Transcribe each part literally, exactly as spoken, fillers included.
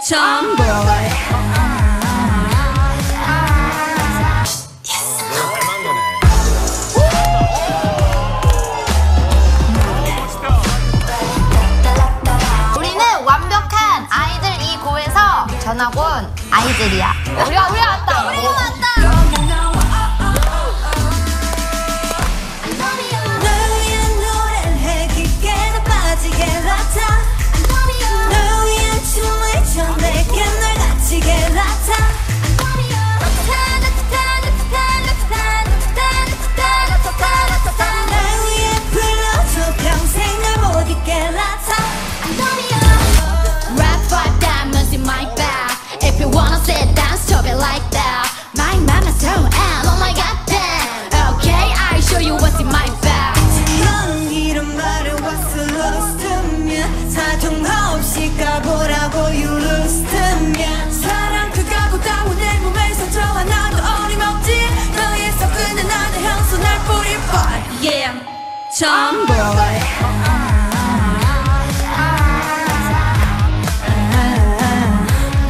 tomboy. 우리는 완벽한 아이들 이 고에서 전학 온 아이들이야. 우리가 우리가 왔다. 우리가 왔다. Yeah, tomboy.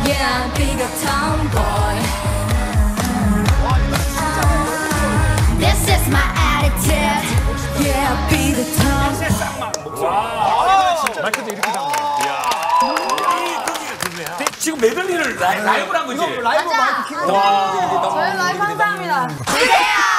Yeah, big tomboy. This is my attitude. Yeah, big tomboy. 와, 마이크도 이렇게 잡네. 지금 메들리를 라이브로 한 거지? 라이브 마이크 키고. 저희 라이브 감사합니다.